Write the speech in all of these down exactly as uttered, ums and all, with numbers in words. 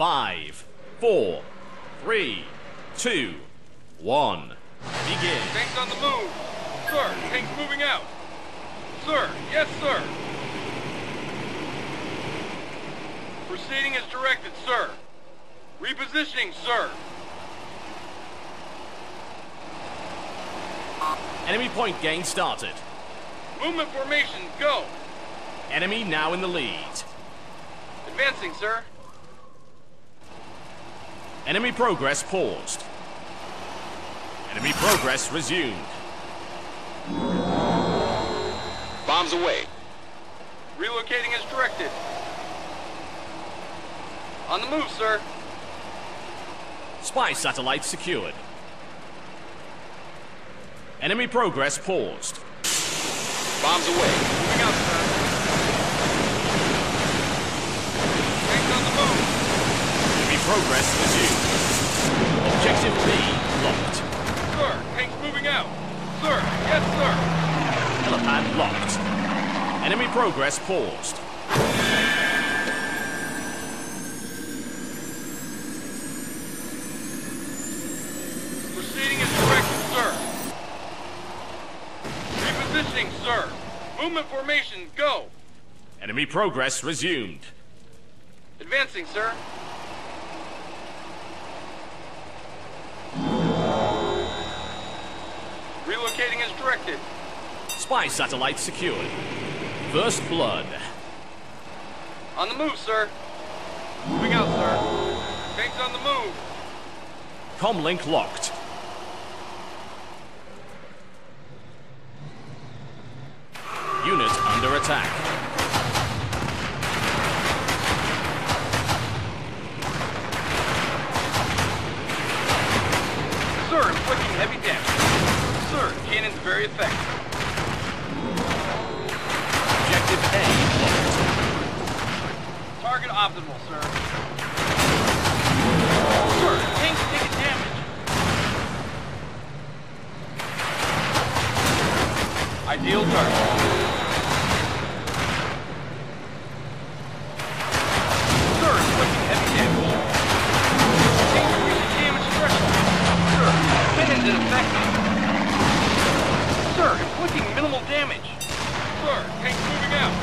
Five, four, three, two, one. Begin. Tank's on the move. Sir, tank's moving out. Sir, yes, sir. Proceeding as directed, sir. Repositioning, sir. Enemy point gain started. Movement formation, go. Enemy now in the lead. Advancing, sir. Enemy progress paused. Enemy progress resumed. Bombs away. Relocating as directed. On the move, sir. Spy satellite secured. Enemy progress paused. Bombs away. Moving out, sir. Tanks on the move. Enemy progress resumed. Objective B locked. Sir, tanks moving out. Sir, yes, sir. Helipad locked. Enemy progress paused. Proceeding as directed, sir. Positioning, sir. Movement formation, go. Enemy progress resumed. Advancing, sir. Relocating as directed. Spy satellite secured. First blood. On the move, sir. Moving out, sir. Tanks on the move. Comlink locked. Unit under attack. Sir, inflicting heavy damage. Sir, cannons very effective. Objective A locked. Target optimal, sir. Sir, tanks taking damage. Ideal target. Sir, inflicting minimal damage. Sir, tanks moving out.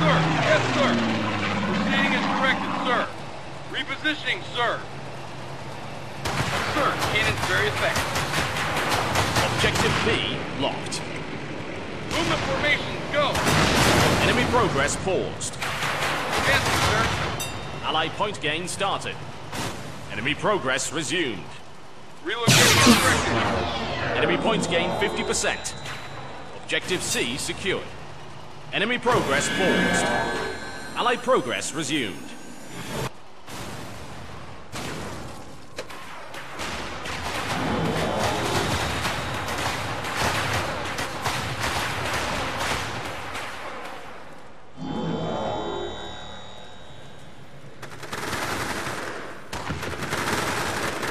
Sir, yes, sir. Proceeding as directed, sir. Repositioning, sir. Sir, cannons very effective. Objective B locked. Movement formation, go. Enemy progress paused. Advancing, sir. Ally point gain started. Enemy progress resumed. Relocation directed. Enemy points gained fifty percent. Objective C secured. Enemy progress paused. Allied progress resumed.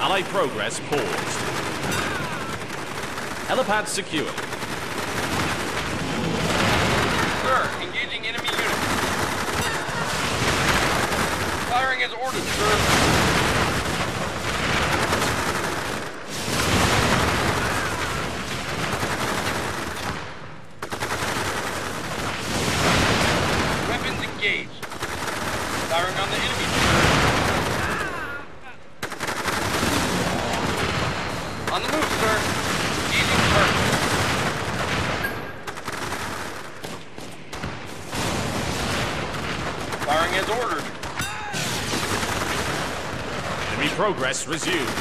Allied progress paused. Helipad secured. Sir, engaging enemy units. Firing as ordered, sir. Weapons engaged. Firing on the enemy, sir. On the move, sir. Engaging target. Firing as ordered. Enemy progress resumed.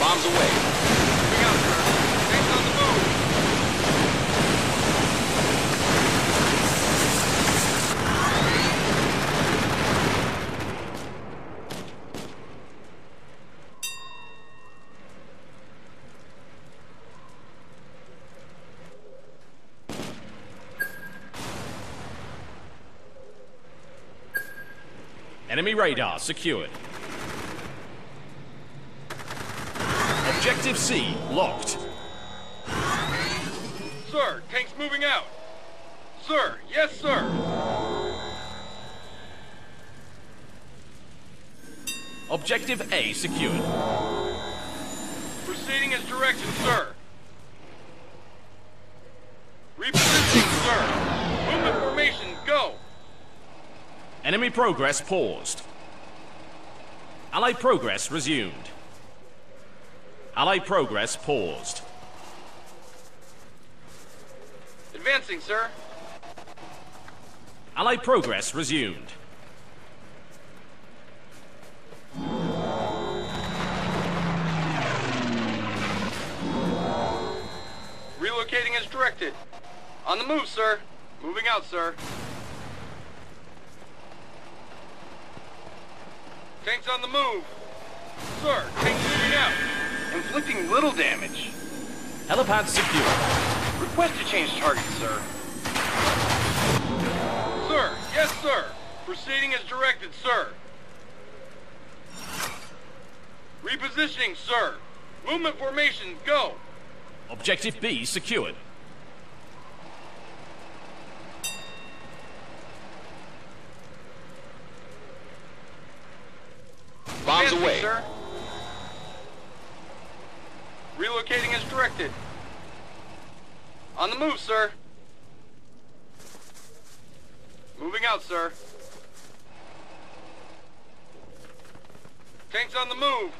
Bombs away. Moving out, sir. Tanks on the move. Enemy radar secured. Objective C locked. Sir, tank's moving out. Sir, yes, sir. Objective A secured. Proceeding as directed, sir. Repositioning, sir. Movement formation, go. Enemy progress paused. Allied progress resumed. Allied progress paused. Advancing, sir. Allied progress resumed. Relocating as directed. On the move, sir. Moving out, sir. Tank's on the move. Sir, tank's moving out. Inflicting little damage. Helipad secure. Request to change target, sir. Sir, yes, sir. Proceeding as directed, sir. Repositioning, sir. Movement formation, go. Objective B secured. Bombs Advancing, away. Sir. Relocating as directed. On the move, sir. Moving out, sir. Tank's on the move.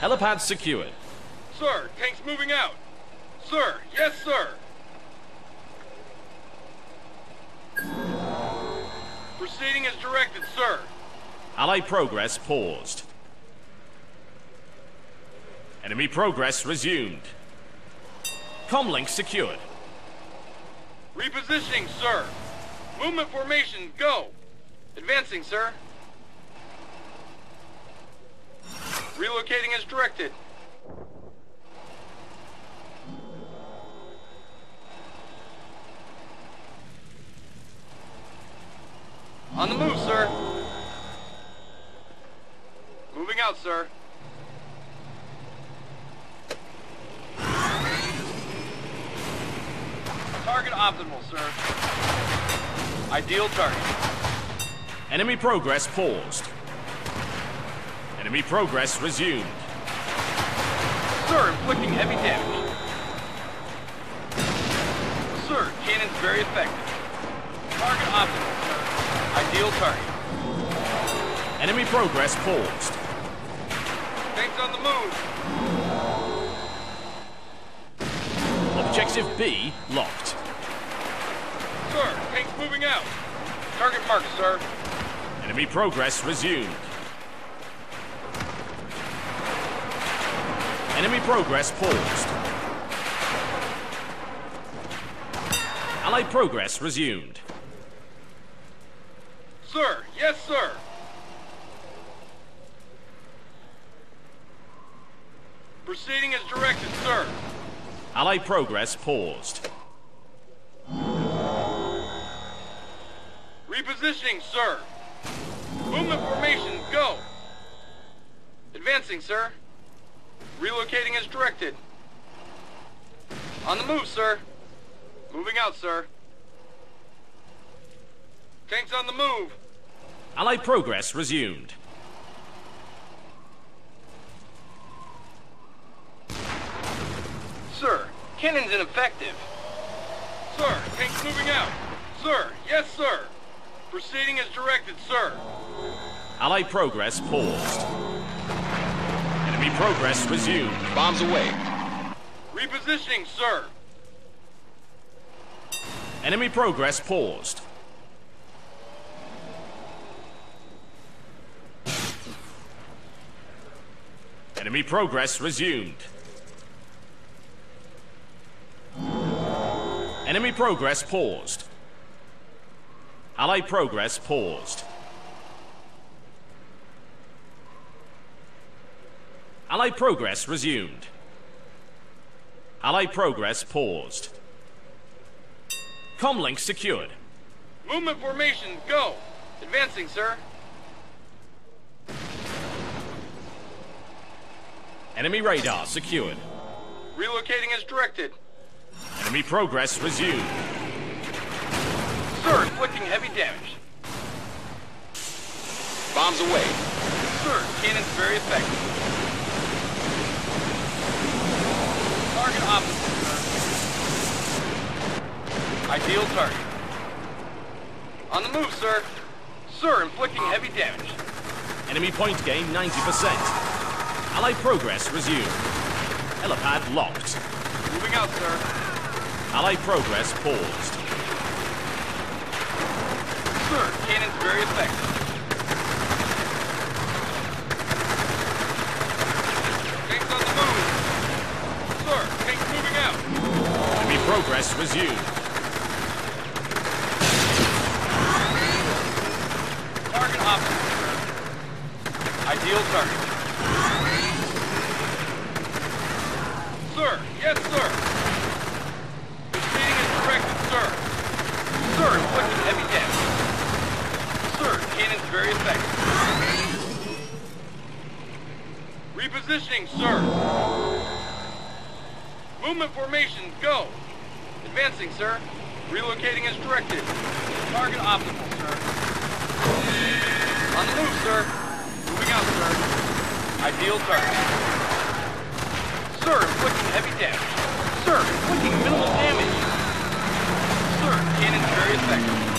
Helipad secured. Sir, tank's moving out. Sir, yes, sir. Proceeding as directed, sir. Allied progress paused. Enemy progress resumed. Comlink secured. Repositioning, sir. Movement formation, go. Advancing, sir. Relocating as directed. On the move, sir. Moving out, sir. Target optimal, sir. Ideal target. Enemy progress paused. Enemy progress resumed. Sir, inflicting heavy damage. Sir, cannons very effective. Target optimal, sir. Ideal target. Enemy progress paused. Tanks on the move. Objective B locked. Sir, tanks moving out. Target marked, sir. Enemy progress resumed. Enemy progress paused. Allied progress resumed. Sir, yes, sir. Proceeding as directed, sir. Allied progress paused. Repositioning, sir. Movement formation, go. Advancing, sir. Relocating as directed. On the move, sir. Moving out, sir. Tanks on the move. Allied progress resumed. Sir, cannons ineffective. Sir, tanks moving out. Sir, yes, sir. Proceeding as directed, sir. Allied progress paused. Enemy progress resumed. Bombs away. Repositioning, sir. Enemy progress paused. Enemy progress resumed. Enemy progress paused. Allied progress paused. Allied progress resumed. Allied progress paused. Comlink secured. Movement formation, go. Advancing, sir. Enemy radar secured. Relocating as directed. Enemy progress resumed. Sir, inflicting heavy damage. Bombs away. Sir, cannons very effective. Target opposite, sir. Ideal target. On the move, sir. Sir, inflicting heavy damage. Enemy point gain ninety percent. Allied progress resumed. Helipad locked. Moving out, sir. Allied progress paused. Sir, cannons very effective. Tanks on the move. Sir, tanks moving out. Enemy progress resumed. Target option, sir. Ideal target. Sir, yes, sir. Proceeding is directed, sir. Sir, inflicting heavy damage. Sir, cannons very effective. Repositioning, sir. Movement formation, go. Advancing, sir. Relocating as directed. Target optimal, sir. On the move, sir. Moving out, sir. Ideal target. Sir, inflicting heavy damage. Sir, inflicting minimal damage. Sir, cannons very effective.